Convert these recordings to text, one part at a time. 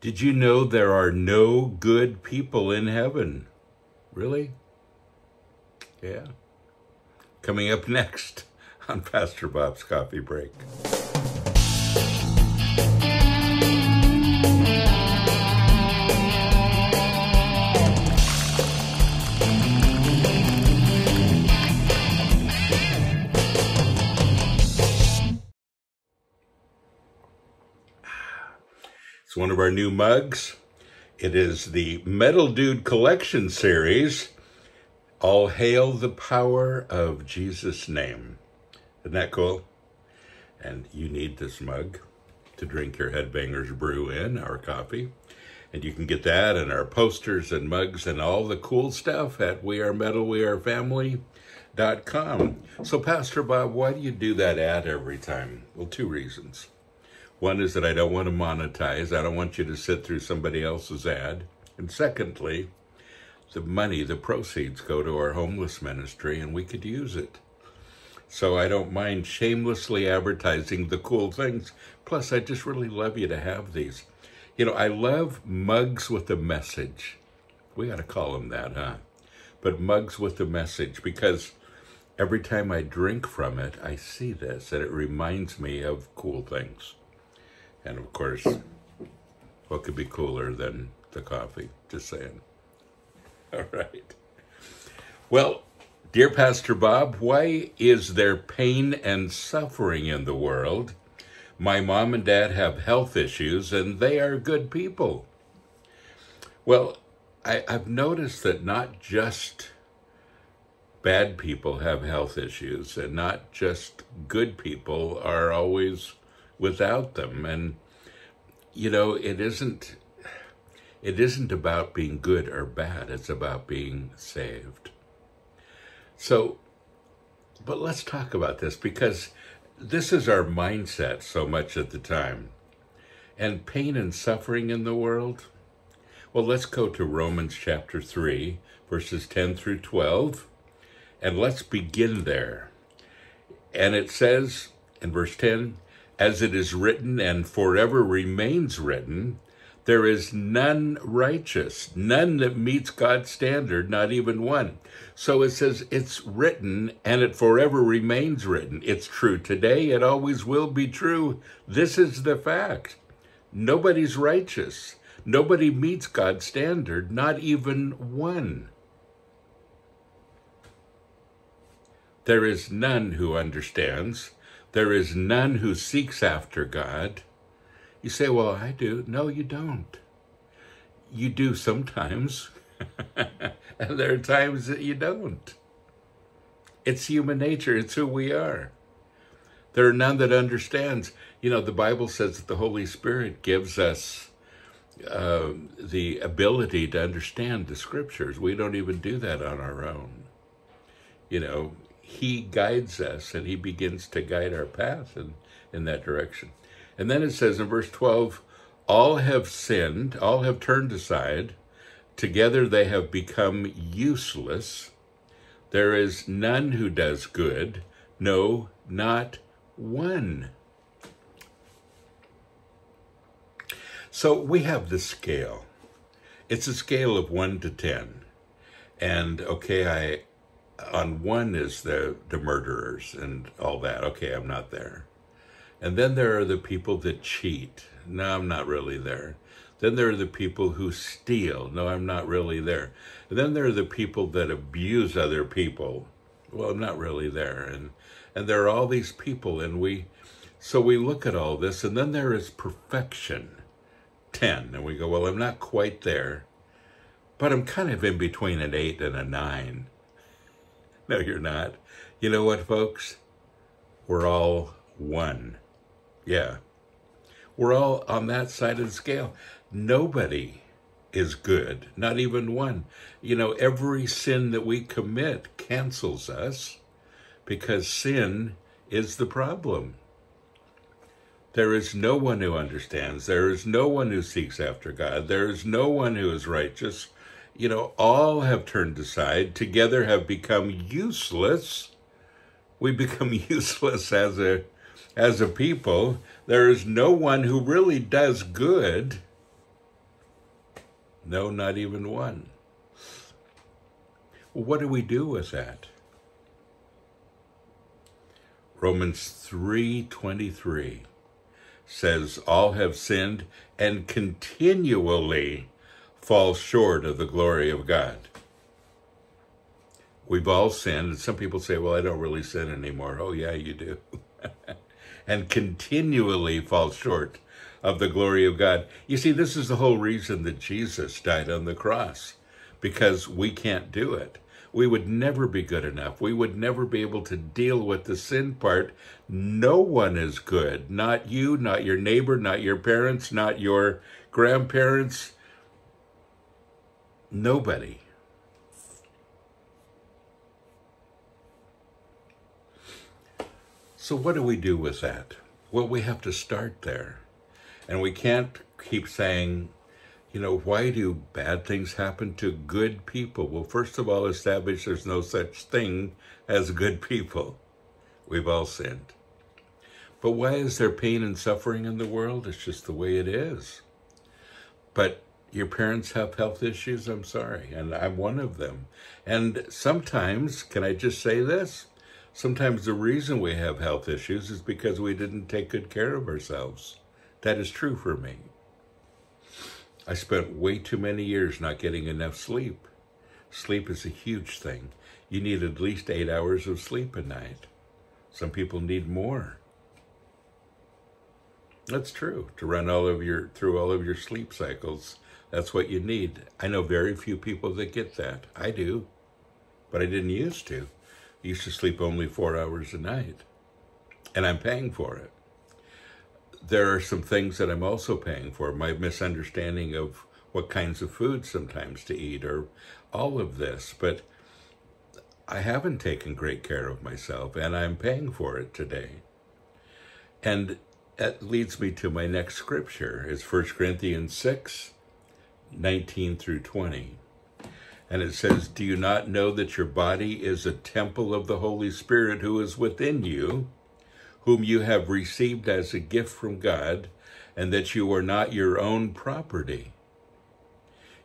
Did you know there are no good people in heaven? Really? Yeah. Coming up next on Pastor Bob's Coffee Break. It's one of our new mugs. It is the Metal Dude Collection Series. All hail the power of Jesus' name. Isn't that cool? And you need this mug to drink your Headbangers Brew in, our coffee. And you can get that and our posters and mugs and all the cool stuff at WeAreMetalWeAreFamily.com. So Pastor Bob, why do you do that ad every time? Well, two reasons. One is that I don't want to monetize. I don't want you to sit through somebody else's ad. And secondly, the money, the proceeds go to our homeless ministry and we could use it. So I don't mind shamelessly advertising the cool things. Plus, I just really love you to have these. You know, I love mugs with a message. We got to call them that, huh? But mugs with a message, because every time I drink from it, I see this and it reminds me of cool things. And of course, what could be cooler than the coffee? Just saying. All right. Well, dear Pastor Bob, why is there pain and suffering in the world? My mom and dad have health issues and they are good people. Well, I've noticed that not just bad people have health issues and not just good people are always without them. And, you know, it isn't about being good or bad. It's about being saved. So, but let's talk about this, because this is our mindset so much at the time. And pain and suffering in the world. Well, let's go to Romans chapter 3, verses 10 through 12. And let's begin there. And it says in verse 10, as it is written and forever remains written, there is none righteous, none that meets God's standard, not even one. So it says it's written and it forever remains written. It's true today. It always will be true. This is the fact. Nobody's righteous. Nobody meets God's standard, not even one. There is none who understands. There is none who seeks after God. You say, well, I do. No, you don't. You do sometimes. And there are times that you don't. It's human nature. It's who we are. There are none that understands. You know, the Bible says that the Holy Spirit gives us the ability to understand the scriptures. We don't even do that on our own. You know, he guides us and he begins to guide our path in that direction. And then it says in verse 12, all have sinned, all have turned aside. Together they have become useless. There is none who does good. No, not one. So we have this scale. It's a scale of 1 to 10. And okay, on 1 is the murderers and all that. Okay, I'm not there. And then there are the people that cheat. No, I'm not really there. Then there are the people who steal. No, I'm not really there. And then there are the people that abuse other people. Well, I'm not really there. And there are all these people, and so we look at all this, and then there is perfection, 10. And we go, well, I'm not quite there, but I'm kind of in between an 8 and a 9. No, you're not. You know what, folks? We're all one. Yeah. We're all on that side of the scale. Nobody is good, not even one. You know, every sin that we commit cancels us because sin is the problem. There is no one who understands. There is no one who seeks after God. There is no one who is righteous. You know, all have turned aside, together have become useless. We become useless as a people. There is no one who really does good. No, not even one. Well, what do we do with that? Romans 3:23 says, all have sinned and continually fall short of the glory of God. We've all sinned, and some people say, well, I don't really sin anymore. Oh, yeah, you do. And continually fall short of the glory of God. You see, this is the whole reason that Jesus died on the cross, because we can't do it. We would never be good enough. We would never be able to deal with the sin part. No one is good. Not you, not your neighbor, not your parents, not your grandparents. Nobody. So what do we do with that? Well, we have to start there. And we can't keep saying, you know, why do bad things happen to good people? Well, first of all, establish there's no such thing as good people. We've all sinned. But why is there pain and suffering in the world? It's just the way it is. But your parents have health issues, I'm sorry, and I'm one of them. And sometimes, can I just say this? Sometimes the reason we have health issues is because we didn't take good care of ourselves. That is true for me. I spent way too many years not getting enough sleep. Sleep is a huge thing. You need at least 8 hours of sleep a night. Some people need more. That's true, to run through all of your sleep cycles. That's what you need. I know very few people that get that. I do, but I didn't used to. I used to sleep only 4 hours a night, and I'm paying for it. There are some things that I'm also paying for, my misunderstanding of what kinds of food sometimes to eat, or all of this, but I haven't taken great care of myself, and I'm paying for it today. And that leads me to my next scripture. It's 1 Corinthians 6:19-20. And it says, do you not know that your body is a temple of the Holy Spirit who is within you, whom you have received as a gift from God, and that you are not your own property?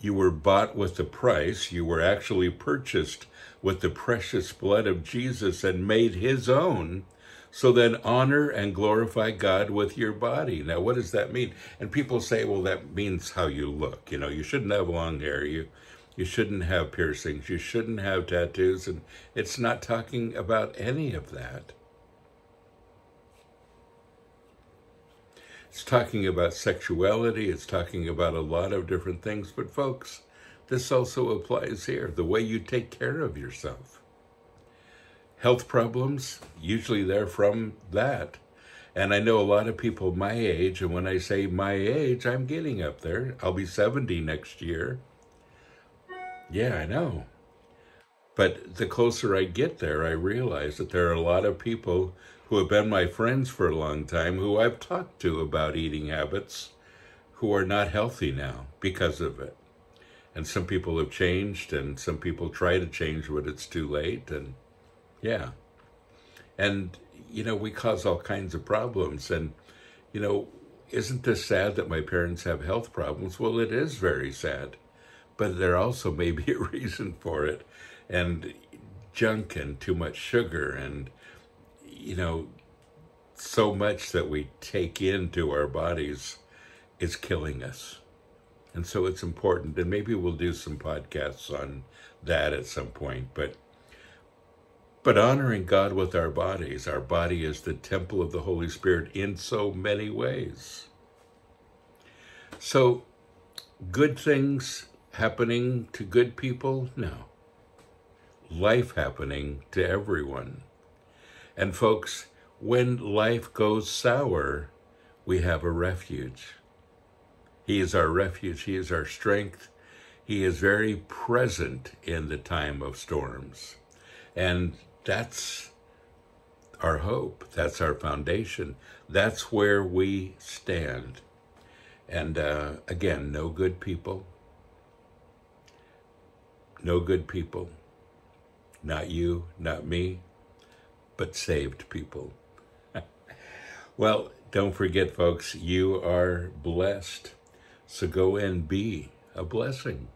You were bought with a price. You were actually purchased with the precious blood of Jesus and made his own. So then honor and glorify God with your body. Now, what does that mean? And people say, well, that means how you look. You know, you shouldn't have long hair. You shouldn't have piercings. You shouldn't have tattoos. And it's not talking about any of that. It's talking about sexuality. It's talking about a lot of different things. But folks, this also applies here. The way you take care of yourself. Health problems, usually they're from that. And I know a lot of people my age, and when I say my age, I'm getting up there. I'll be 70 next year. Yeah, I know. But the closer I get there, I realize that there are a lot of people who have been my friends for a long time, who I've talked to about eating habits, who are not healthy now because of it. And some people have changed, and some people try to change when it's too late, and yeah. And, you know, we cause all kinds of problems. And, you know, isn't this sad that my parents have health problems? Well, it is very sad. But there also may be a reason for it. And junk and too much sugar and, you know, so much that we take into our bodies is killing us. And so it's important. And maybe we'll do some podcasts on that at some point. But honoring God with our bodies. Our body is the temple of the Holy Spirit in so many ways. So, good things happening to good people? No. Life happening to everyone. And folks, when life goes sour, we have a refuge. He is our refuge. He is our strength. He is very present in the time of storms. And that's our hope. That's our foundation. That's where we stand. And again, no good people. No good people. Not you, not me, but saved people. Well, don't forget, folks, you are blessed. So go and be a blessing.